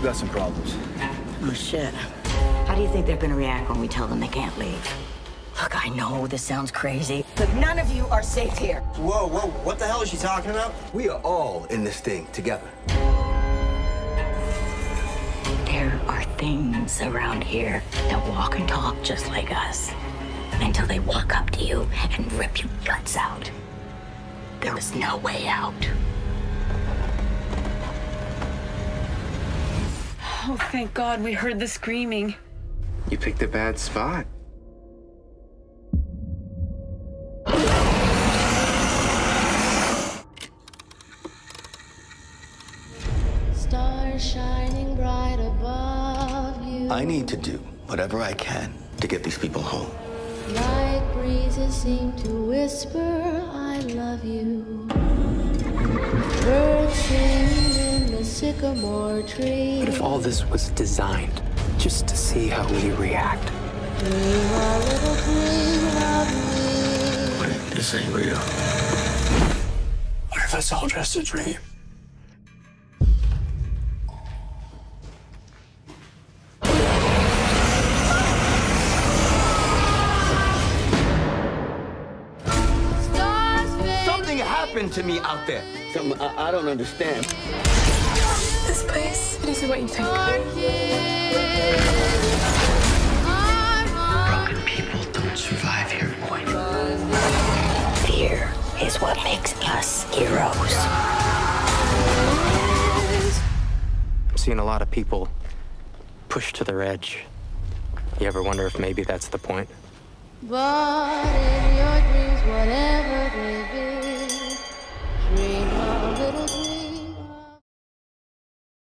we've got some problems. Oh, shit. How do you think they're gonna react when we tell them they can't leave? Look, I know this sounds crazy, but none of you are safe here. Whoa, whoa, what the hell is she talking about? We are all in this thing together. There are things around here that walk and talk just like us until they walk up to you and rip your guts out. There is no way out. Oh, thank God we heard the screaming. You picked a bad spot. Stars shining bright above you. I need to do whatever I can to get these people home. Light breezes seem to whisper, I love you. Birds singing in the sycamore tree. What if all this was designed just to see how we react? Wait, this ain't real. What if it's all just a dream? Happened to me out there. Something I don't understand. This place isn't what you think. Broken people don't survive here, boy. Fear is what makes us heroes. I'm seeing a lot of people pushed to their edge. You ever wonder if maybe that's the point? But